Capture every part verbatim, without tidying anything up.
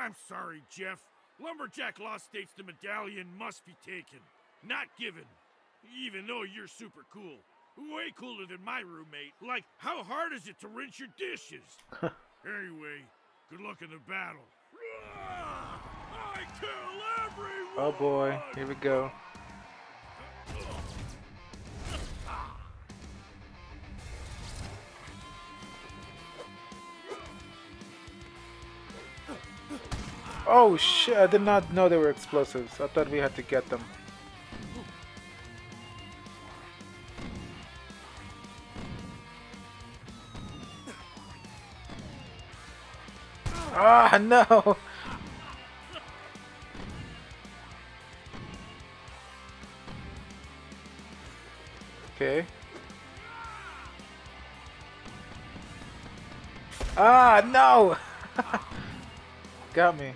I'm sorry, Jeff. Lumberjack Law states the medallion must be taken, not given. Even though you're super cool. Way cooler than my roommate. Like, how hard is it to rinse your dishes? Anyway, good luck in the battle. I kill everyone! Oh boy, here we go. Oh shit, I did not know they were explosives. I thought we had to get them. Ah, no! Okay. Ah, no! Got me.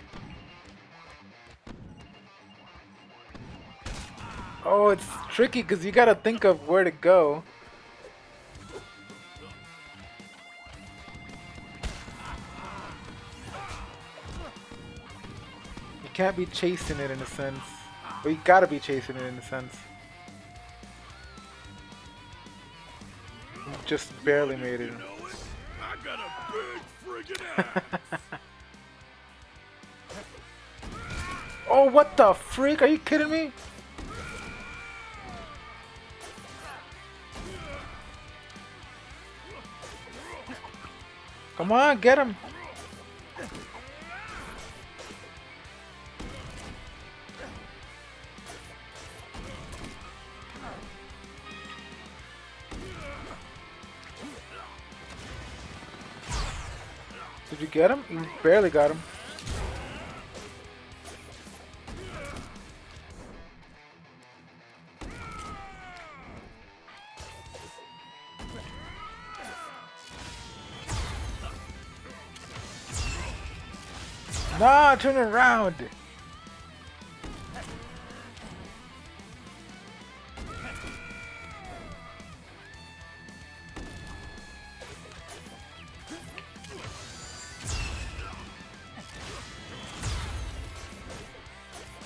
Oh, it's tricky because you gotta think of where to go. You can't be chasing it in a sense. But you gotta be chasing it in a sense. You just barely made it. I got a big friggin' ass. Oh, what the freak? Are you kidding me? Come on, get him! Did you get him? You barely got him. No, turn around. This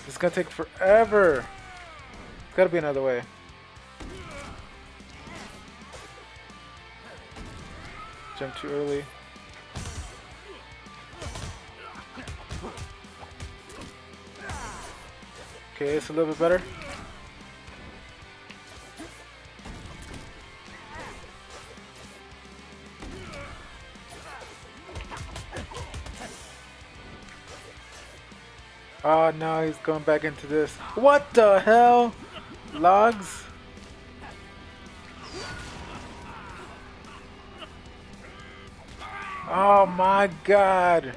is gonna take forever. There's gotta be another way. Jump too early. Okay, it's a little bit better. Oh no, he's going back into this. What the hell? Logs? Oh my god.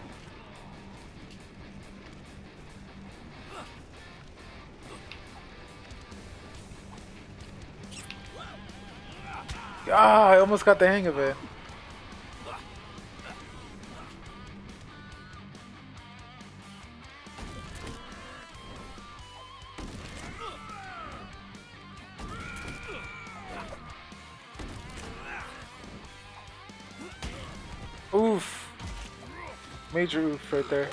Ah, I almost got the hang of it. Oof. Major oof right there.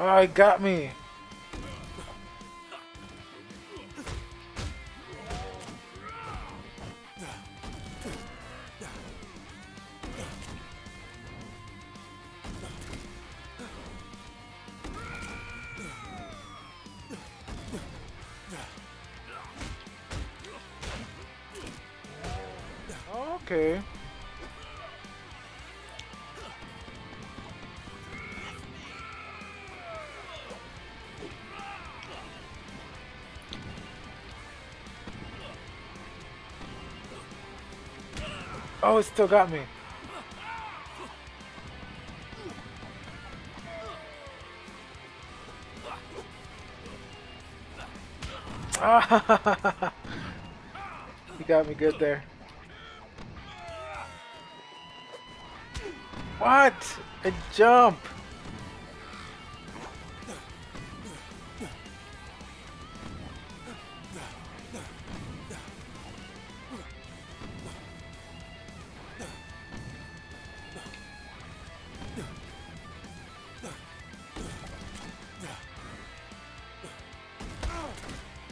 Oh, he got me. Okay. Oh, it still got me. Ah, he got me good there. What? A jump.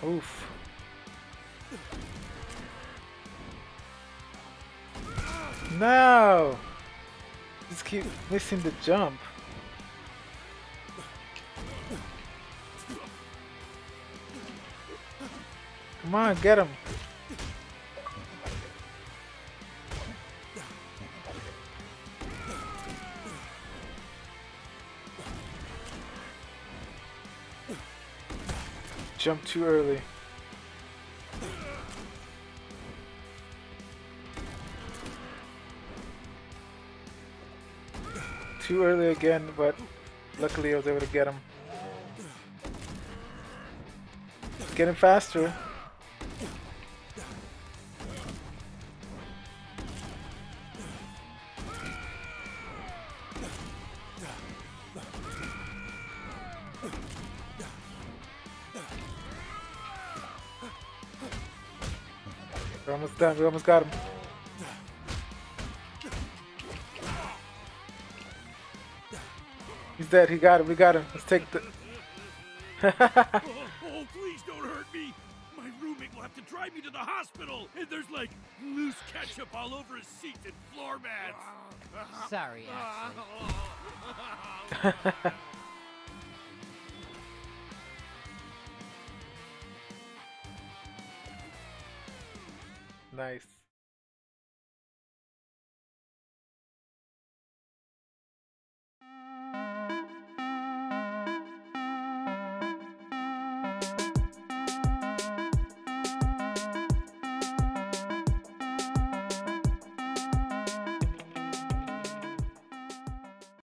Oof. No! Just keep missing the jump. Come on, get him. Jump too early. Too early again, but luckily I was able to get him. Getting faster. We're almost done, we almost got him. He's dead, he got him, we got him. Let's take the... oh, oh, please don't hurt me! My roommate will have to drive me to the hospital! And there's like loose ketchup all over his seat and floor mats! Sorry, Ashley. Nice.